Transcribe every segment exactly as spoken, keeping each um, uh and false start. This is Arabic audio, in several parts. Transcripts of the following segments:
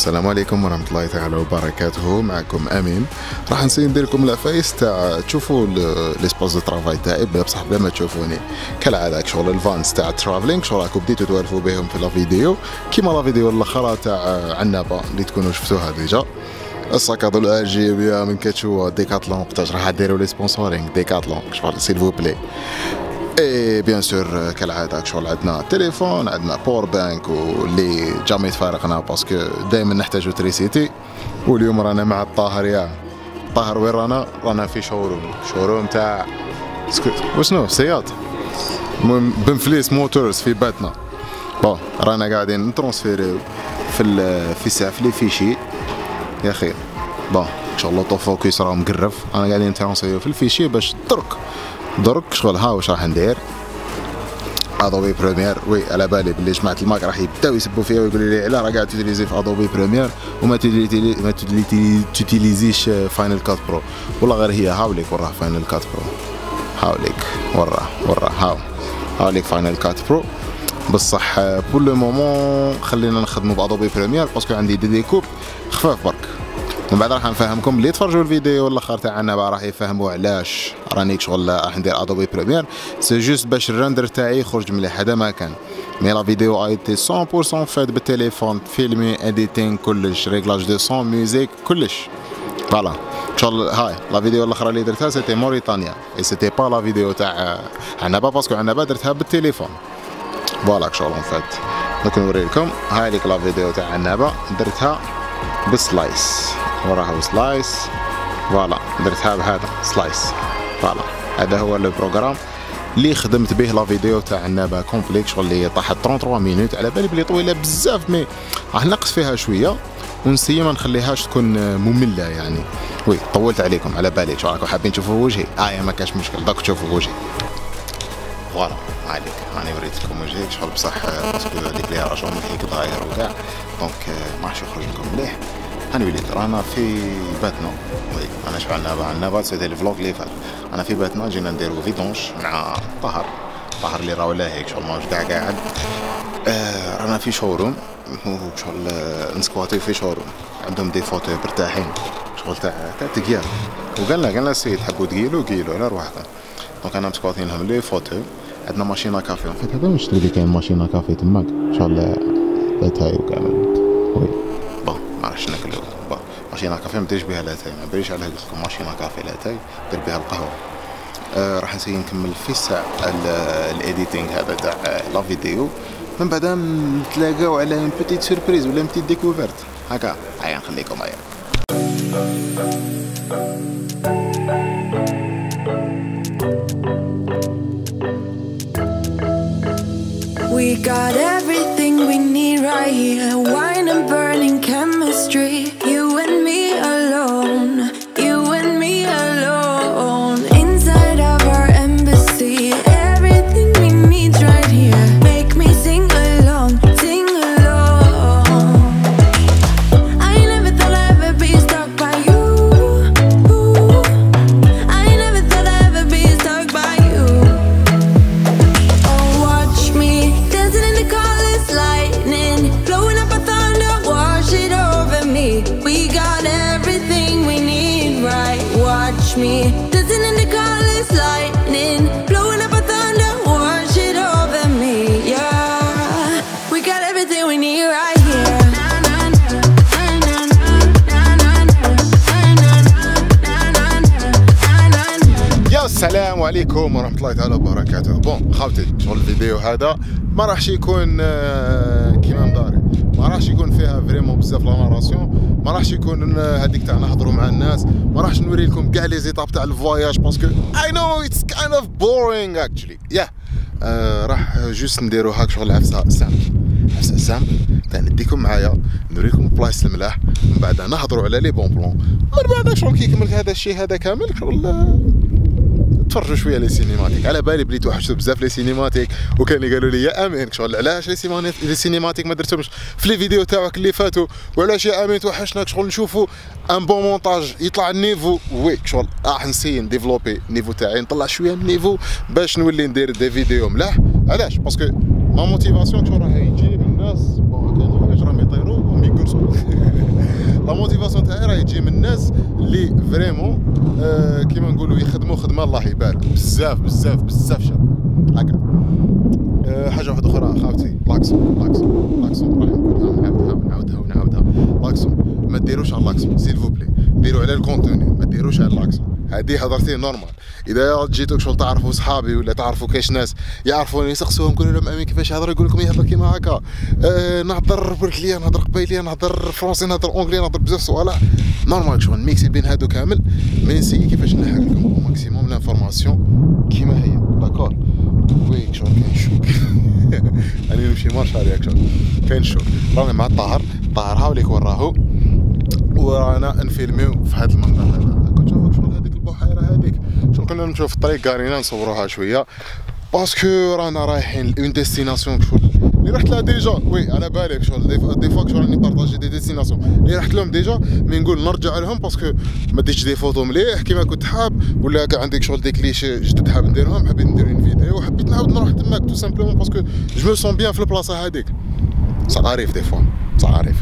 السلام عليكم ورحمة الله تعالى وبركاته. معكم أمين. راح نسي ندير لكم لافيس تاع تشوفوا ليسباس دو ترافاي تاعي بصح بلا ما تشوفوني كالعادة. شغل الفانس تاع الترافلينغ شغل راكم بديتو توالفوا بهم في لافيديو كيما لافيديو الاخرى تاع عنابة اللي تكونوا شفتوها ديجا. الساكادو الأجيبية من كاتشوا ديكاتلون وقتاش راح ديروا لي سبونسورينغ ديكاتلون شغل سيل فو بلي. اي بيان سور كالعاده شغل عندنا تليفون، عندنا باور بانك واللي جامي تفارقنا باسكو دائما نحتاجو تريسيتي. واليوم رانا مع الطاهر. يا طاهر وين رانا؟ رانا في شوروم شوروم تاع سكوت وشنو سياط بنفليس موتورز في باتنة. بون رانا قاعدين نترونسفيريو في في ساعه لي فيشي يا خير. بون ان شاء الله طوفوكيس راه مقرف. انا قاعدين نترونسفيريو في الفيشي باش درك درك شغل ها واش راح ندير ادوبي بريمير. وي على بالي بلي جماعه الماك راح يبداو يسبوا فيا ويقولوا لي علاه راه قاعد تيتيليزي في ادوبي بريمير وما تيتيليزيش فاينل كات برو. والله غير هي هاوليك وراه فاينل كات برو، هاوليك وراه وراه هاو هاوليك فاينل كات برو. بصح بور لو مومون خلينا نخدموا بادوبي بريمير باسكو عندي دي ديكوب خفاف برك. من بعد راح نفهمكم اللي تفرجوا الفيديو الاخر تاعنا بقى راح يفهموا علاش رانيك شغل راح ندير ادوبي بريمير. سي جوست باش الرندر تاعي يخرج مليح هذا ما كان. مي لا فيديو ايتي مية بالمية فات بالتليفون، فيلمي اديتين كلش، ريغلاج دو سون، ميوزيك كلش. فوالا ان شاء الله. هاي لا فيديو الاخرى اللي درتها سيتي موريتانيا اي سيتي با لا فيديو تاع عنابه باسكو عنابه درتها بالتليفون. فوالا ان شاء الله فات. دوك نوريلكم هاي ليك لا فيديو تاع عنابه درتها بسلايس وراها سلايس. فوالا درتها بهذا سلايس. فوالا هذا هو لو بروغرام اللي خدمت به لا فيديو تاع عنابه كومبليك شغل اللي طاحت ثلاثة وثلاثين مينوت. على بالي بلي طويله بزاف مي راح نقص فيها شويه ونسي ما نخليهاش تكون ممله يعني. وي طولت عليكم على بالي شغل راكم حابين تشوفوا وجهي. اه ما كاش مشكل دوك تشوفوا وجهي. فوالا ما عليك راني وريتكم وجهي شغل بصح باسكو هذيك ليها راجل مليح داير وكاع دونك ما راحش يخرج لكم مليح. أنا وليت رانا في باتنة. وي أنا شو عنابة عنابة سيدي الفلوق اللي فات. أنا في باتنة جينا نديرو فيدونج مع طهر طهر اللي راهو لاهيك شغل ماهوش كاع قاعد. آه رانا في شوروم شغل نسكواتيو في شوروم عندهم دي فوتو مرتاحين شغل تاع تاع تكيال. وقالنا قالنا السيد حبو تكيلو كيلو على رواحكم. دونك أنا مسكواتين لهم لي فوتو. عندنا ماشينة كافي فيت هذا ونشري لي كاين ماشينة كافي تماك شغل لاتاي وكامل. وي معرفتش ناكلو با ماشينا كافي مديرش بها لاتاي ما باليش على قلتلكم ماشينا كافي لاتاي دير بها القهوه. آه راح نسيي نكمل في الساعه الايديتينغ هذا تاع لا فيديو من بعد نتلاقاو على اون بوتيت سوربريز ولا اون بوتيت ديكوفيرت هكا. هيا نخليكم هيا. We got everything we need right here. Wine and burning chemistry. You and me alone. You and me alone. Inside of our embassy. Everything we need's right here. Make me sing along, sing along. I never thought I'd ever be stuck by you. I never thought I'd ever be stuck by you. Oh, watch me dancing in the colors, lightning blowing up a thunder. Wash it all. We got everything we need right. Watch me dancing in the colors, lightning blowing up a thunder. Wash it over me, yeah. We got everything we need right. السلام عليكم ورحمه الله تعالى وبركاته. بون خاوتي شغل الفيديو هذا ما راحش يكون كيما مداري، ما راحش يكون فيها فريمون بزاف لا ناراسيون، ما راحش يكون هذيك تاع نهضروا مع الناس، ما راحش نوري لكم كاع لي زيتاب تاع الفواياج باسكو اي نو اتس كاين اوف بورينغ اكشلي يا. راح جوست نديرو هاك شغل عفسه سامبل عفسه سامبل تاع نديكم معايا نوريكم بلايص الملاح من بعد نهضروا على لي بون بلون. من بعد شغل كيكمل هذا الشيء هذا كامل شغل تفرجوا شويه لي سينيماتيك. على بالي بلي توحشتوا بزاف لي سينيماتيك وكان قالوا لي يا امين شغل علاش لي سينيماتيك ما درتهمش في لي فيديو تاعك اللي فاتوا وعلاش يا امين توحشناك شغل نشوفوا ان بون مونتاج يطلع النيفو. وي شغل راح نسي نديفلوبي النيفو تاعي نطلع شويه من النيفو باش نولي ندير دي فيديو ملاح. علاش باسكو ما موتيفاسيون شغل راهي تجي من الناس بون هكا الحوايج راهم يطيروا وهم يقرصوا لا موتيفاسيون تاعي راهي تجي من الناس اللي فريمون آه كيما نقولوا يخدموا خدمه الله يبارك بزاف بزاف بزاف شاب هكا. آه حاجه واحده اخرى خاوتي، لاكسون لاكسون لاكسون راهي نقولها نعاودها ونعاودها ونعاودها، لاكسون ما ديروش على لاكسون سيلفو بلي، ديروا على الكونتوني ما ديروش على لاكسون. هادي هضرتي نورمال، اذا جيتوك شغل تعرفوا صحابي ولا تعرفوا كاش ناس يعرفوني سقسوهم كلوا لهم امين كيفاش يهضر يقول لكم يهضر كيما هكا، أه نهضر بركليه نهضر قبايليه نهضر فرونسي نهضر اونجلي نهضر بزاف صوالح نورمال شغل ميكسي بين هادو كامل، مي نسيي كيفاش نحكي لكم او ماكسيموم لانفورماسيون كيما هي داكور. وي شغل كاين شوك راني نمشي مارش عليك شغل كاين شوك، رانا مع الطاهر، الطاهر هاوليك وين راهو ورانا نفيلميو في هاد المنظر هذا. البحيره هذيك شنو كنا نمشيو في الطريق قارينا نصوروها شويه باسكو رانا رايحين لون ديستيناسيون شغل اللي رحت لها ديجا. وي على بالك شغل دي فوا شغل راني بارطاجي دي ديستيناسيون اللي رحت لهم ديجا، مي نقول نرجع لهم باسكو ما ديتش دي فوتو مليح كيما كنت حاب ولا كاع عندك شغل دي كليشي جدد حاب نديرهم، حبيت ندير اون فيديو وحبيت نعاود نروح تماك تو سامبلومون باسكو جو مو سون بيان في البلاصه هذيك. صح عارف دي فوا صح عارف.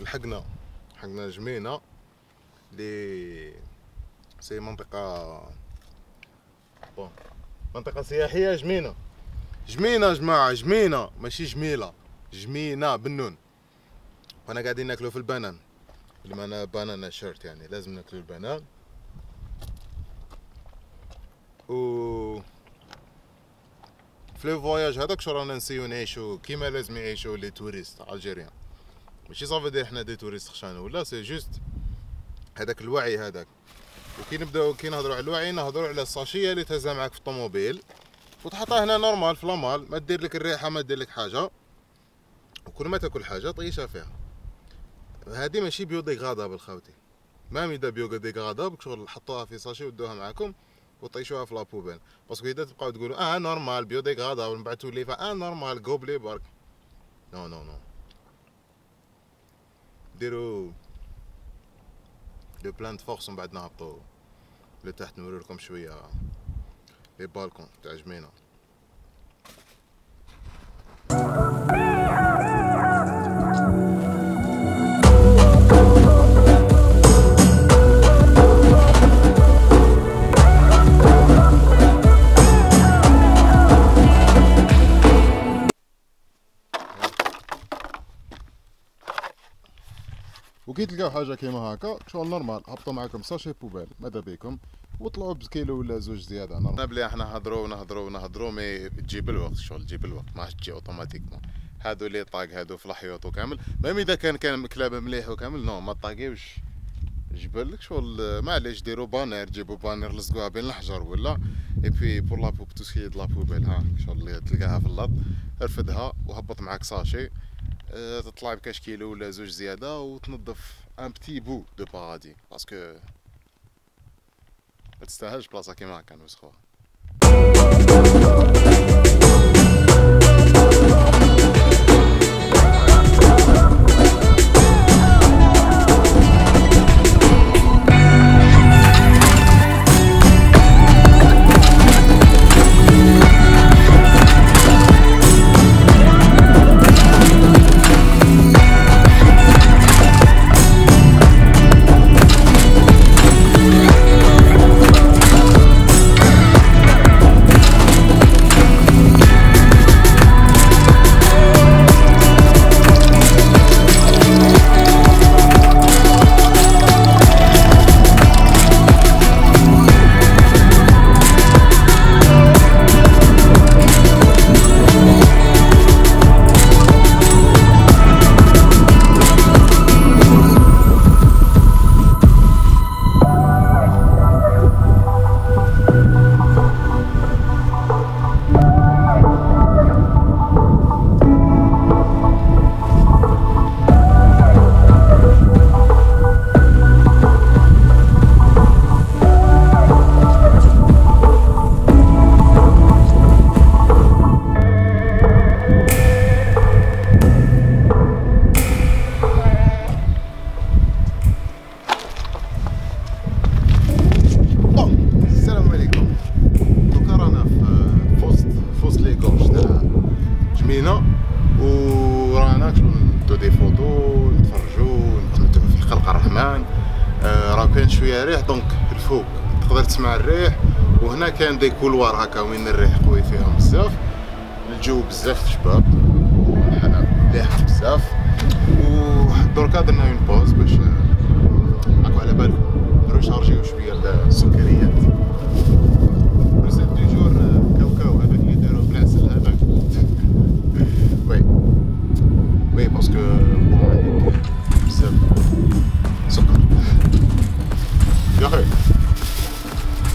لحقنا لحقنا جمينة لي سي منطقة بون منطقة سياحية. جمينة جمينة جماعة جمينة ماشي جميلة، جمينة بالنون. وانا قاعدين ناكلو في البنان اللي معنا بانانا شيرت، يعني لازم ناكلو البنان. و في لو فواياج هذاك شو رانا نسيو نعيشو كيما لازم يعيشو لي توريست الجيريان، ماشي صافي دير حنا دي توريست خشانه ولا سي جوست هذاك الوعي هذاك. وكي نبداو كي نهضروا على الوعي نهضروا على الساشيه اللي تهزها معاك في الطوموبيل وتحطها هنا نورمال في لامال، ما دير لك الريحه ما دير لك حاجه، وكل ما تاكل حاجه طيشها فيها. هذه ماشي بيو ديغرادابل خاوتي، ما ميدا بيو ديغرادابل شغل حطوها في ساشي ودوها معاكم وطيشوها في لابوبيل، باسكو اذا تبقاو تقولوا اه نورمال بيو ديغرادابل من بعد تولي اه نورمال كوبلي برك، نو نو نو. ديرو لو بلان د فورس ومن بعد نهبطو لتحت نوريلكم شويه لي بالكون تاع جمينة. وكي تلقاو حاجه كيما هكا شغل نورمال هبطوا معاكم ساشي بوبال ماذا بيكم وطلعوا بكيلو ولا زوج زياده نورمال. بلي احنا هضروا ونهضروا ونهضروا مي تجيب الوقت شغل تجيب الوقت ماش تجي اوتوماتيكمون. هادو لي طاق هادو في الحيوط وكامل ميم اذا كان كان مكلابه مليح وكامل نو ما طاقيوش جبلك شغل معليش ديروا بانير جيبوا بانير لصقوها بين الحجر ولا اي بي بور لا بوب تو سي دو لا بوبال ها شغل تلقاها في اللط ارفدها وهبط معاك ساشي تطلع بكاش كيلو ولا زوج زياده وتنظف ان بتي بو دو بارادي باسكو ما تستاهلش بلاصه كيما هكا نوسخوها. ورانا كندو دي فوطو نتفرجو ونتمتعو في خلق الرحمن. آه راه كاين شويه ريح دونك الفوق تقدر تسمع الريح، وهنا كاين دي كولوار هكا وين الريح قوي فيهم بزاف. الجو بزاف شباب والحال مليح بزاف، ودركا درنا اون بوز باش هاكا على بالو نريشارجيو شويه السكريات. ريسيت دو جور كاوكاو هذاك اللي دارو بلا عسل هذاك. وي وي باسكو عندي بزاف سكر يا اخي.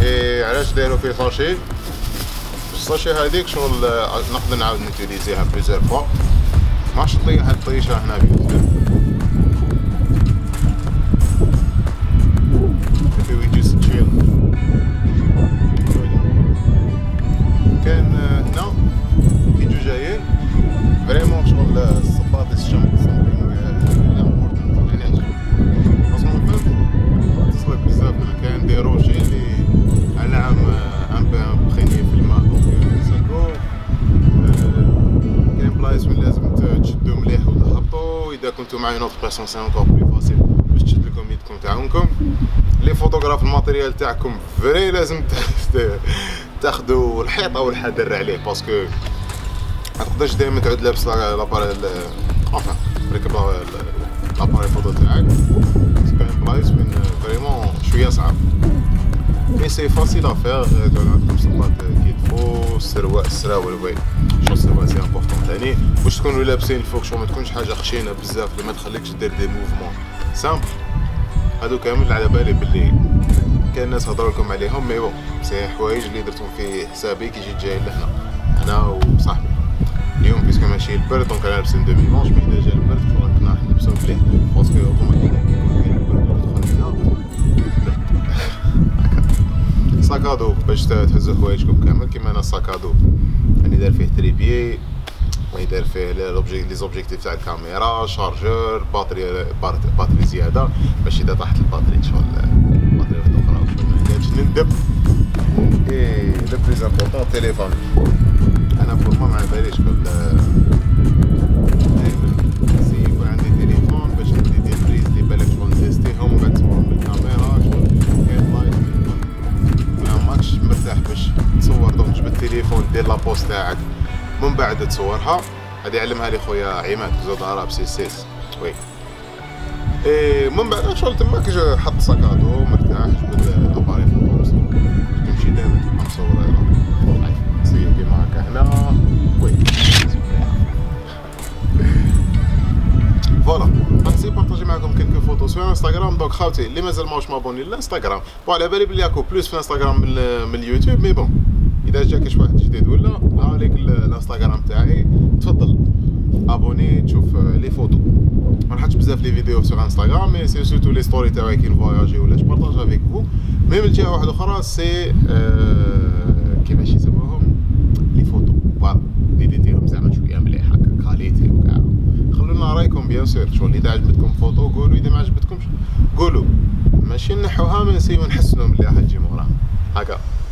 اي علاش دارو فيه طاشي؟ الساشي هذيك شغل نقدر نعاود نوتيليزيها بليزير فوا، ماعرفتش نطيح هاد الطيشه هنا بيوتنا كيفي وي جوست تشيل. كان هنا كيجو جايين فريمون شغل الصباط الشمس سامبلينغ امبورتون لينيج باسكو مهم تصويب بزاف. كاين دي روجي اللي على عام ان بو بخيني في الماء دونك ساكو. كاين بلايص وين لازم تشدو مليح وتهبطو، اذا كنتو مع اون بيرسون سي انكور بلو فاسيل باش تشد لكم يدكم تاعونكم. لي فوتوغراف الماتيريال تاعكم فري لازم تاخدو الحيطه والحذر عليه، باسكو ما تقدرش دائما تعود لابس لاباري اونفان ركب لاباري فوتو تاعك. كاين بلايص وين فريمون شويه صعب، مي سي فاسيل افير. دونك عندكم صباط كي تفو السروال السراول وي شو السروال سي امبورطون ثاني واش تكونوا لابسين الفوق، شو ما تكونش حاجه خشينه بزاف اللي ما تخليكش دير دي موفمون سامبل. هادو كامل على بالي بلي كاين ناس هضروا لكم عليهم، مي بون سي حوايج اللي درتهم في حسابي كي جيت جاي لهنا انا وصاحبي اليوم باسكو ماشي البرد دونك انا لابسين دومي مونش. مي ديجا البرد رانا نلبسو مليح باسكو اوتوماتيك كاين البرد ودخلنا هنا ساكادو باش تهزو حوايجكم كامل. كيما انا ساكادو يعني دار فيه تريبيي ويدار فيه لي زوبجيكتيف تاع الكاميرا، شارجور، باتري باتري زياده باش اذا طاحت الباتري شغل الباتري وحده اخرى ما نحتاجش نندب. اي لو بليز امبورطون تيليفون انا فورما ما عباليش بال سيبو عندي تليفون باش ندي دي بريز لي بالك شغل نتيستيهم وبعد نصورهم بالكاميرا شغل ماكش مرتاح باش تصور. دونك جبت التليفون دير لابوست تاعك من بعد تصورها. هذه علمها لي خويا عماد زود عرب سي سيس وي. اي من بعد شغل تما كي حط ساكادو مرتاح جبت لاباري فوتو كنمشي دائما كيما مصوره لايف سي كيما هكا هنا وي فوالا. غنسي بارطاجي معكم كلكو فوتوز في انستغرام. دونك خاوتي اللي مازال ماهوش مابوني للانستغرام وعلى بالي بلي اكو بلوس في انستغرام من اليوتيوب، مي بون اذا جا كاش واحد جديد ولا ها ليك الانستغرام تاعي تفضل ابوني تشوف لي فوتو. ما نحطش بزاف لي فيديو في انستغرام، مي سي سورتو لي ستوري تاعي كي نفواياجي ولا نبارطاج افيك فو. ميم الجهه واحده اخرى سي أه كيفاش يسموهم لي فوتو فوالا نديتيهم زعما شويه مليح هكا كاليتي وكاع. خلونا رايكم بيان سور شغل اذا عجبتكم فوطو قولوا، اذا ما عجبتكمش قولوا، ماشي نحوها ما نسيو نحسنو ملي راح تجي موراها هكا.